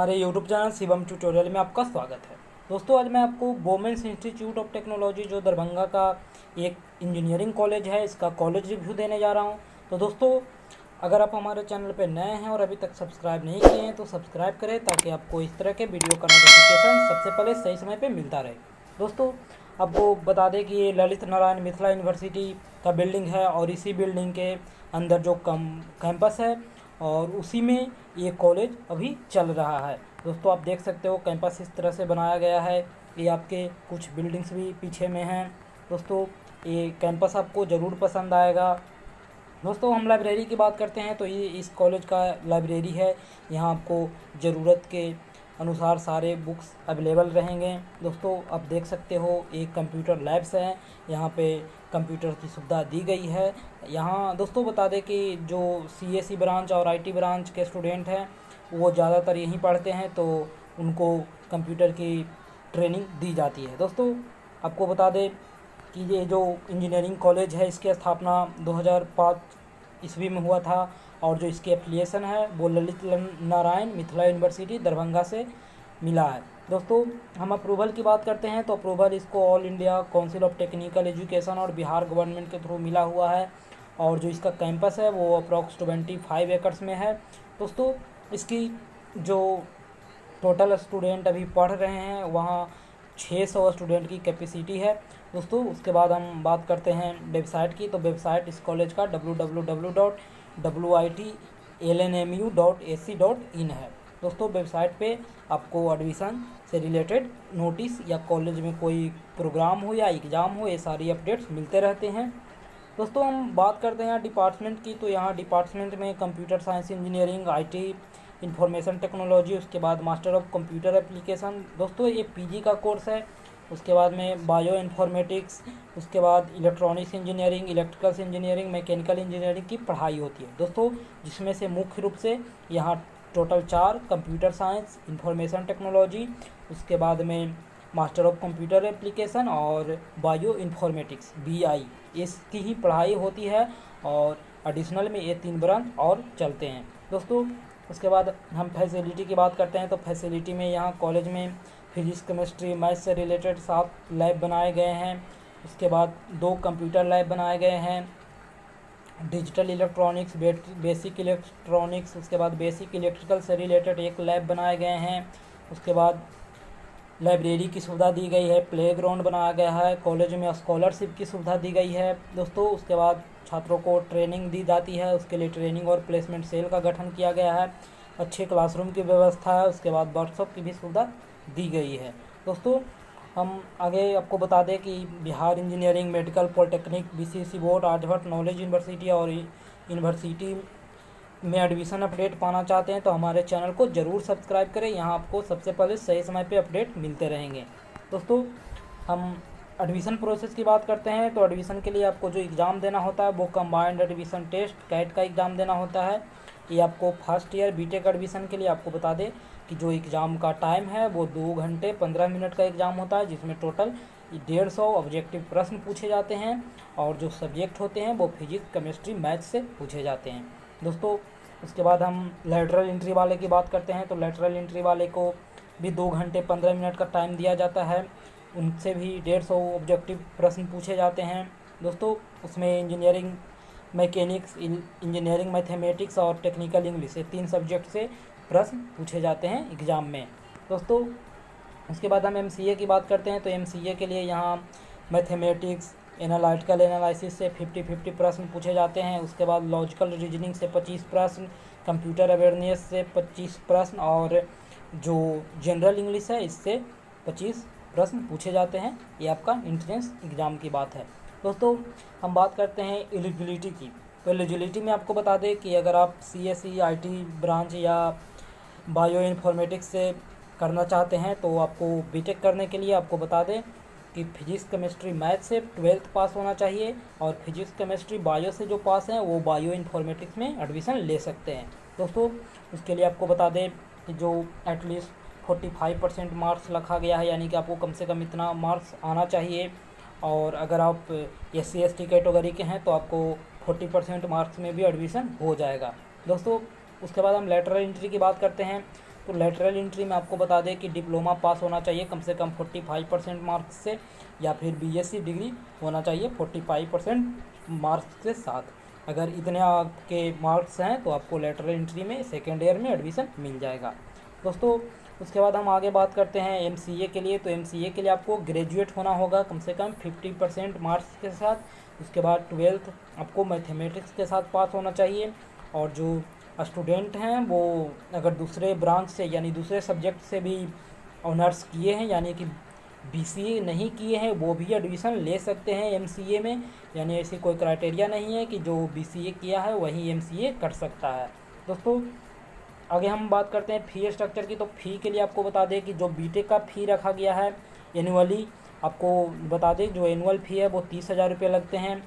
हमारे YouTube channel Shivam tutorial में आपका स्वागत है। दोस्तों, आज मैं आपको वोमेंस इंस्टीट्यूट ऑफ टेक्नोलॉजी, जो दरभंगा का एक इंजीनियरिंग कॉलेज है, इसका कॉलेज रिव्यू देने जा रहा हूं। तो दोस्तों, अगर आप हमारे चैनल पर नए हैं और अभी तक सब्सक्राइब नहीं किए हैं तो सब्सक्राइब करें, ताकि आपको इस तरह के वीडियो का नोटिफिकेशन सबसे पहले सही समय पर मिलता रहे। दोस्तों, आपको बता दें कि ये ललित नारायण मिथिला यूनिवर्सिटी का बिल्डिंग है और इसी बिल्डिंग के अंदर जो कैंपस है और उसी में ये कॉलेज अभी चल रहा है। दोस्तों, आप देख सकते हो कैंपस इस तरह से बनाया गया है। ये आपके कुछ बिल्डिंग्स भी पीछे में हैं। दोस्तों, ये कैंपस आपको ज़रूर पसंद आएगा। दोस्तों, हम लाइब्रेरी की बात करते हैं तो ये इस कॉलेज का लाइब्रेरी है। यहाँ आपको ज़रूरत के अनुसार सारे बुक्स अवेलेबल रहेंगे। दोस्तों, आप देख सकते हो एक कंप्यूटर लैब्स हैं, यहाँ पे कंप्यूटर की सुविधा दी गई है। यहाँ दोस्तों बता दें कि जो सीएसई ब्रांच और आईटी ब्रांच के स्टूडेंट हैं वो ज़्यादातर यहीं पढ़ते हैं, तो उनको कंप्यूटर की ट्रेनिंग दी जाती है। दोस्तों, आपको बता दें कि ये जो इंजीनियरिंग कॉलेज है इसकी स्थापना 2005 ईस्वी में हुआ था और जो इसके एफिलिएशन है वो ललित नारायण मिथिला यूनिवर्सिटी दरभंगा से मिला है। दोस्तों, हम अप्रूवल की बात करते हैं तो अप्रूवल इसको all India council of technical education और बिहार गवर्नमेंट के थ्रू मिला हुआ है और जो इसका कैंपस है वो अप्रॉक्स 25 एकर्स में है। दोस्तों, इसकी जो टोटल स्टूडेंट अभी पढ़ रहे हैं वहाँ 600 स्टूडेंट की कैपेसिटी है। दोस्तों, उसके बाद हम बात करते हैं वेबसाइट की, तो वेबसाइट इस कॉलेज का www.witlnmu.ac.in है। दोस्तों, वेबसाइट पे आपको एडमिशन से रिलेटेड नोटिस या कॉलेज में कोई प्रोग्राम हो या एग्ज़ाम हो, ये सारी अपडेट्स मिलते रहते हैं। दोस्तों, हम बात करते हैं डिपार्टमेंट की, तो यहाँ डिपार्टमेंट में computer science engineering, IT, information technology, उसके बाद मास्टर ऑफ कंप्यूटर एप्लीकेशन। दोस्तों, ये पीजी का कोर्स है। उसके बाद में बायो इन्फॉर्मेटिक्स, उसके बाद electronics engineering, electricals engineering, mechanical engineering की पढ़ाई होती है। दोस्तों, जिसमें से मुख्य रूप से यहाँ total 4 computer science, information technology, उसके बाद में मास्टर ऑफ कंप्यूटर एप्लीकेशन और बायो इन्फॉर्मेटिक्स BI, इसकी ही पढ़ाई होती है और एडिशनल में ये 3 ब्रांच और चलते हैं। दोस्तों, उसके बाद हम फैसिलिटी की बात करते हैं तो फैसिलिटी में यहाँ कॉलेज में फिजिक्स, केमिस्ट्री, मैथ से रिलेटेड 7 लैब बनाए गए हैं। उसके बाद 2 कंप्यूटर लैब बनाए गए हैं, डिजिटल इलेक्ट्रॉनिक्स, बेसिक इलेक्ट्रॉनिक्स, उसके बाद बेसिक इलेक्ट्रिकल से रिलेटेड 1 लैब बनाए गए हैं। उसके बाद लाइब्रेरी की सुविधा दी गई है, प्लेग्राउंड बनाया गया है, कॉलेज में स्कॉलरशिप की सुविधा दी गई है। दोस्तों, उसके बाद छात्रों को ट्रेनिंग दी जाती है, उसके लिए ट्रेनिंग और प्लेसमेंट सेल का गठन किया गया है, अच्छे क्लासरूम की व्यवस्था है, उसके बाद वर्कशॉप की भी सुविधा दी गई है। दोस्तों, हम आगे आपको बता दें कि Bihar engineering, medical, polytechnic, BCSC board, Aryabhatta knowledge university और यूनिवर्सिटी में एडमिशन अपडेट पाना चाहते हैं तो हमारे चैनल को ज़रूर सब्सक्राइब करें। यहाँ आपको सबसे पहले सही समय पे अपडेट मिलते रहेंगे। दोस्तों, हम एडमिशन प्रोसेस की बात करते हैं तो एडमिशन के लिए आपको जो एग्ज़ाम देना होता है वो कम्बाइंड एडमिशन टेस्ट कैट का एग्ज़ाम देना होता है। ये आपको फर्स्ट ईयर BTech एडमिशन के लिए आपको बता दें कि जो एग्ज़ाम का टाइम है वो 2 घंटे 15 मिनट का एग्ज़ाम होता है, जिसमें टोटल 150 ऑब्जेक्टिव प्रश्न पूछे जाते हैं और जो सब्जेक्ट होते हैं वो फिजिक्स, केमिस्ट्री, मैथ से पूछे जाते हैं। दोस्तों, उसके बाद हम लेटरल एंट्री वाले की बात करते हैं तो लेटरल एंट्री वाले को भी 2 घंटे 15 मिनट का टाइम दिया जाता है, उनसे भी 150 ऑब्जेक्टिव प्रश्न पूछे जाते हैं। दोस्तों, उसमें इंजीनियरिंग मैकेनिक्स, इंजीनियरिंग मैथमेटिक्स और टेक्निकल इंग्लिश, ये 3 सब्जेक्ट से प्रश्न पूछे जाते हैं एग्ज़ाम में। दोस्तों, उसके बाद हम MCA की बात करते हैं तो MCA के लिए यहाँ मैथमेटिक्स, एनालिटिकल एनालिसिस से 50-50 प्रश्न पूछे जाते हैं। उसके बाद लॉजिकल रीजनिंग से 25 प्रश्न, कंप्यूटर अवेयरनेस से 25 प्रश्न और जो जनरल इंग्लिश है इससे 25 प्रश्न पूछे जाते हैं। ये आपका एंट्रेंस एग्ज़ाम की बात है। दोस्तों, हम बात करते हैं एलिजिबिलिटी की, तो एलिजिबिलिटी में आपको बता दें कि अगर आप CSE, IT ब्रांच या बायो इन्फॉर्मेटिक्स से करना चाहते हैं तो आपको BTech करने के लिए आपको बता दें कि फिजिक्स, केमिस्ट्री, मैथ से 12th पास होना चाहिए और फिजिक्स, केमिस्ट्री, बायो से जो पास हैं वो बायो इन्फॉर्मेटिक्स में एडमिशन ले सकते हैं। दोस्तों, उसके लिए आपको बता दें कि जो एटलीस्ट 45% मार्क्स रखा गया है, यानी कि आपको कम से कम इतना मार्क्स आना चाहिए और अगर आप SC/ST कैटेगरी के हैं तो आपको 40% मार्क्स में भी एडमिशन हो जाएगा। दोस्तों, उसके बाद हम लेटरल एंट्री की बात करते हैं तो लेटरल एंट्री में आपको बता दें कि डिप्लोमा पास होना चाहिए कम से कम 45% मार्क्स से, या फिर बीएससी डिग्री होना चाहिए 45% मार्क्स के साथ। अगर इतने आपके मार्क्स हैं तो आपको लेटरल एंट्री में सेकेंड ईयर में एडमिशन मिल जाएगा। दोस्तों उसके बाद हम आगे बात करते हैं एमसीए के लिए। तो एमसीए के लिए आपको ग्रेजुएट होना होगा कम से कम 50% मार्क्स के साथ। उसके बाद 12th आपको मैथमेटिक्स के साथ पास होना चाहिए। और जो स्टूडेंट हैं वो अगर दूसरे ब्रांच से यानी दूसरे सब्जेक्ट से भी ऑनर्स किए हैं यानी कि बीसीए नहीं किए हैं वो भी एडमिशन ले सकते हैं एमसीए में। यानी ऐसी कोई क्राइटेरिया नहीं है कि जो बीसीए किया है वही एमसीए कर सकता है। दोस्तों आगे हम बात करते हैं फ़ी स्ट्रक्चर की। तो फ़ी के लिए आपको बता दें कि जो बीटेक का फ़ी रखा गया है एनुअली, आपको बता दें जो एनुअल फ़ी है वो 30,000 रुपये लगते हैं।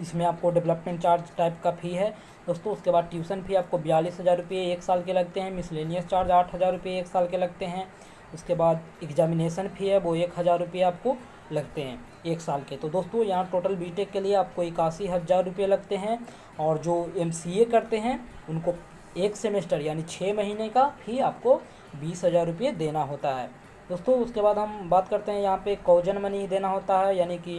इसमें आपको डेवलपमेंट चार्ज टाइप का फ़ी है दोस्तों। उसके बाद ट्यूशन फ़ी आपको 42,000 रुपये एक साल के लगते हैं। मिसलेनियस चार्ज 8,000 रुपये एक साल के लगते हैं। उसके बाद एग्जामिनेशन फ़ी है वो 1,000 रुपये आपको लगते हैं एक साल के। तो दोस्तों यहाँ टोटल बीटेक के लिए आपको 81,000 रुपये लगते हैं। और जो एमसीए करते हैं उनको एक सेमेस्टर यानी 6 महीने का फ़ी आपको 20,000 रुपये देना होता है दोस्तों। उसके बाद हम बात करते हैं यहाँ पे काउजन मनी देना होता है यानी कि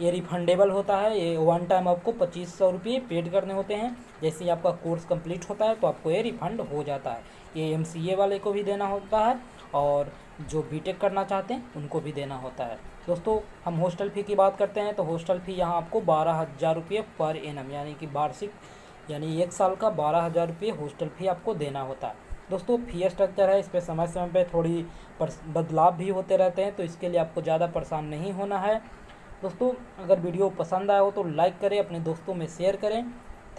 ये रिफंडेबल होता है। ये वन टाइम आपको 2,500 रुपये पेड करने होते हैं। जैसे ही आपका कोर्स कंप्लीट होता है तो आपको ये रिफंड हो जाता है। ये एमसीए वाले को भी देना होता है और जो बीटेक करना चाहते हैं उनको भी देना होता है। दोस्तों हम हॉस्टल फ़ी की बात करते हैं तो हॉस्टल फ़ी यहाँ आपको 12,000 रुपये पर एनम यानी कि वार्षिक यानी एक साल का 12,000 रुपये हॉस्टल फ़ी आपको देना होता है। दोस्तों फ़ी स्ट्रक्चर है, इस पर समय समय पर थोड़ी बदलाव भी होते रहते हैं तो इसके लिए आपको ज़्यादा परेशान नहीं होना है। दोस्तों अगर वीडियो पसंद आया हो तो लाइक करें, अपने दोस्तों में शेयर करें।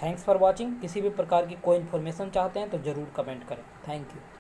Thanks for watching. किसी भी प्रकार की कोई इन्फॉर्मेशन चाहते हैं तो ज़रूर कमेंट करें। Thank you.